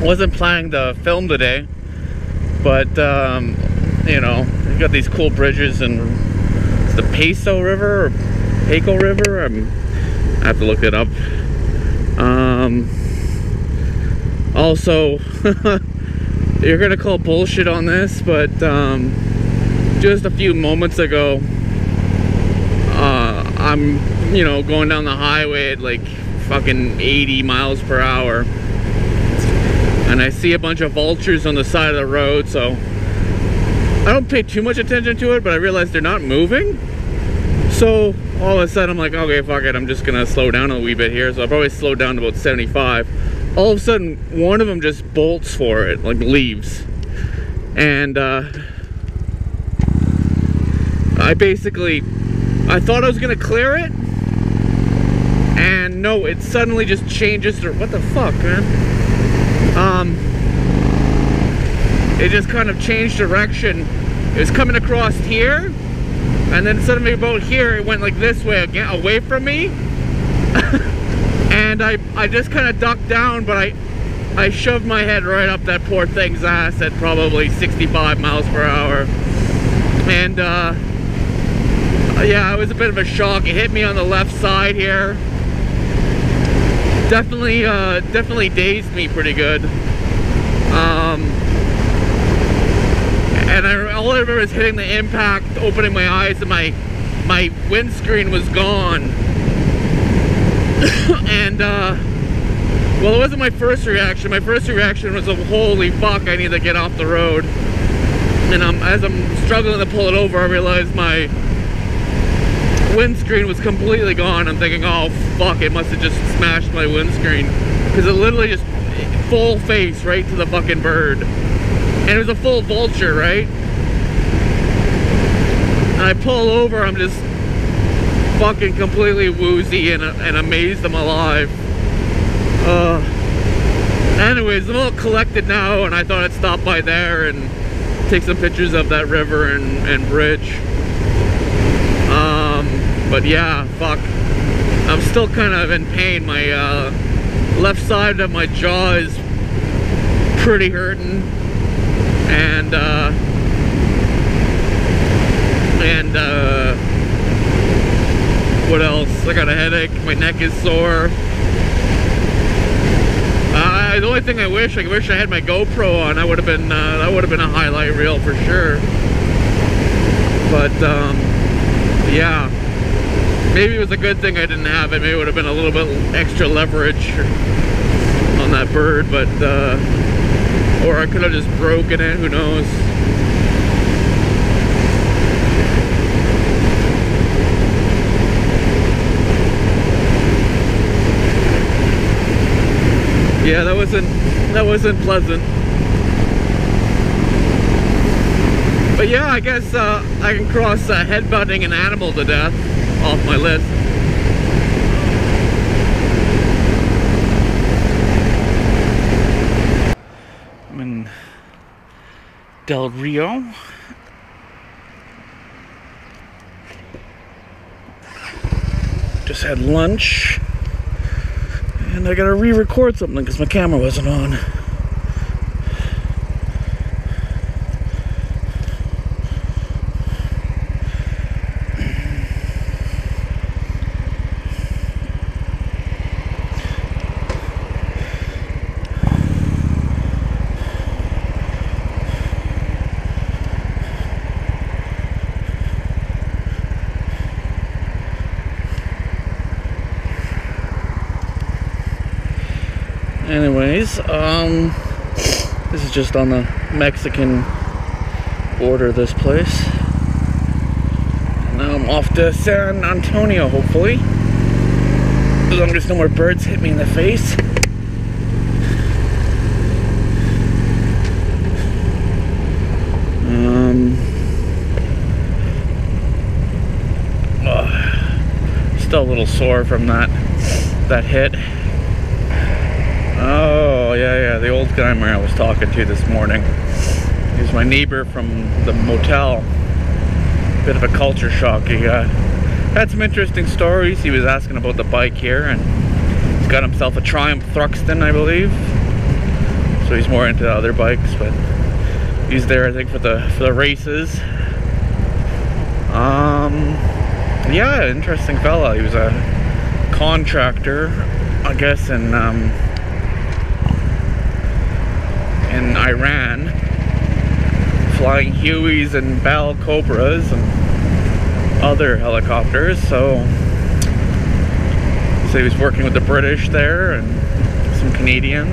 Wasn't planning to film today, but you know, you got these cool bridges, and it's the Peso River or Peco River. I have to look it up. Also, you're gonna call bullshit on this, but just a few moments ago, I'm, you know, going down the highway at like fucking 80 miles per hour, and I see a bunch of vultures on the side of the road. So I don't pay too much attention to it, but I realize they're not moving. So all of a sudden I'm like, okay, fuck it, I'm just gonna slow down a wee bit here. So I probably slowed down to about 75. All of a sudden, one of them just bolts for it, like leaves, and I thought I was gonna clear it, and no, it suddenly just changes to, what the fuck, man? It just kind of changed direction. It was coming across here, and then suddenly about here, it went like this way again, away from me. And I just kind of ducked down, but I shoved my head right up that poor thing's ass at probably 65 miles per hour. And, yeah, it was a bit of a shock. It hit me on the left side here. Definitely, definitely dazed me pretty good. And all I remember is hitting the impact, opening my eyes, and my windscreen was gone. And, well, it wasn't my first reaction. My first reaction was, holy fuck, I need to get off the road. And as I'm struggling to pull it over, I realized my windscreen was completely gone. I'm thinking, oh fuck, it must have just smashed my windscreen, because it literally just full face right to the fucking bird, and it was a full vulture, right? And I pull over, I'm just fucking completely woozy and amazed I'm alive. Anyways, I'm all collected now, and I thought I'd stop by there and take some pictures of that river and bridge. But yeah, fuck, I'm still kind of in pain. My left side of my jaw is pretty hurting, and what else? I got a headache, my neck is sore. The only thing I wish I had my GoPro on. I would have been, that would have been a highlight reel for sure. But yeah, maybe it was a good thing I didn't have it. Maybe it would have been a little bit extra leverage on that bird, but or I could have just broken it, who knows. Yeah, that wasn't pleasant. But yeah, I guess I can cross headbutting an animal to death off my list. I'm in Del Rio. Just had lunch, and I gotta re-record something because my camera wasn't on. Anyways, this is just on the Mexican border, this place. And now I'm off to San Antonio, hopefully. As long as no more birds hit me in the face. Still a little sore from that hit. Oh, yeah, the old guy I was talking to this morning. He's my neighbor from the motel. Bit of a culture shock. He had some interesting stories. He was asking about the bike here, and he's got himself a Triumph Thruxton, I believe. so he's more into other bikes, but he's there I think for the races. Yeah, interesting fella. He was a contractor, I guess, in Iran, flying Hueys and Bell Cobras and other helicopters. So he was working with the British there and some Canadians.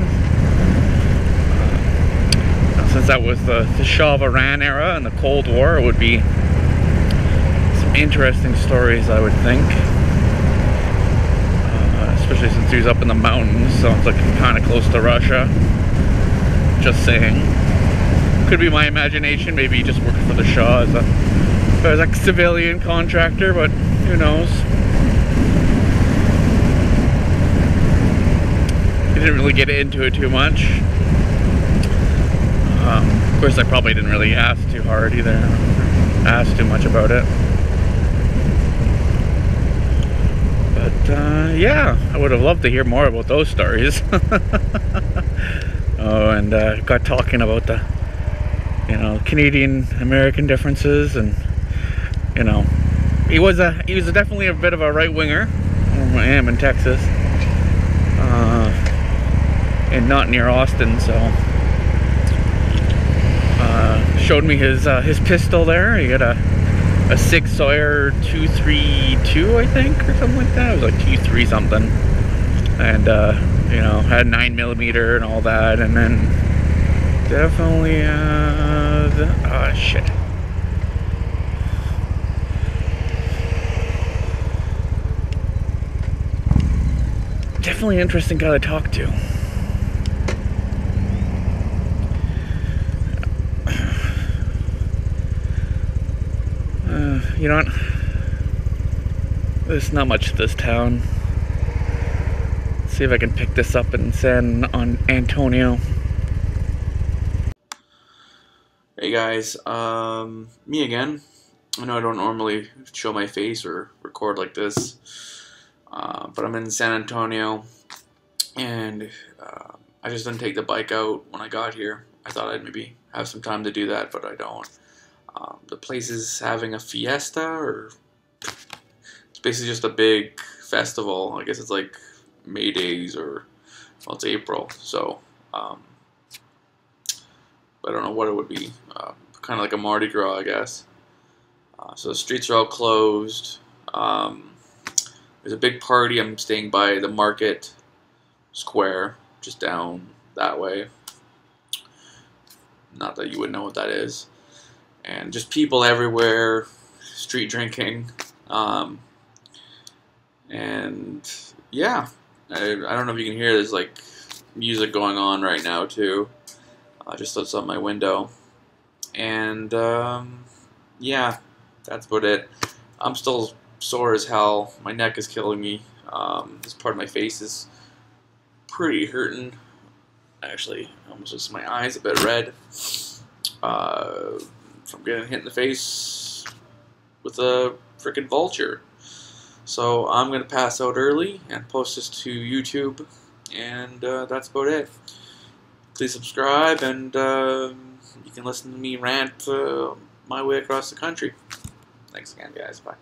Since that was the Shah of Iran era and the Cold War, it would be some interesting stories, I would think. Especially since he was up in the mountains, sounds like kind of close to Russia. Just saying. Could be my imagination, maybe he just worked for the Shah as a civilian contractor, but who knows. Didn't really get into it too much. Of course, I probably didn't really ask too hard either. Ask too much about it. But yeah, I would have loved to hear more about those stories. Oh, and got talking about the, you know, Canadian-American differences, and you know, he was definitely a bit of a right winger. I am in Texas. And not near Austin, so showed me his pistol there. He got a Sig Sauer 232, I think, or something like that. It was like 23 something, and you know, had 9mm and all that, and then definitely shit. Definitely interesting guy to talk to. You know what? There's not much to this town. Let's see if I can pick this up in San Antonio. Hey guys, me again. I know I don't normally show my face or record like this, but I'm in San Antonio, and I just didn't take the bike out when I got here. I thought I'd maybe have some time to do that, but I don't. The place is having a fiesta, or it's basically just a big festival. I guess it's like May Days, or, well, it's April, so I don't know what it would be. Kind of like a Mardi Gras, I guess. So the streets are all closed. There's a big party. I'm staying by the Market Square, just down that way. Not that you would know what that is. And just people everywhere, street drinking, and yeah, I don't know if you can hear, there's like music going on right now too, just outside my window, and yeah, that's about it. I'm still sore as hell, my neck is killing me, this part of my face is pretty hurting, actually, almost just my eyes a bit red, from getting hit in the face with a freaking vulture. So I'm going to pass out early and post this to YouTube, and that's about it. Please subscribe, and you can listen to me rant my way across the country. Thanks again, guys. Bye.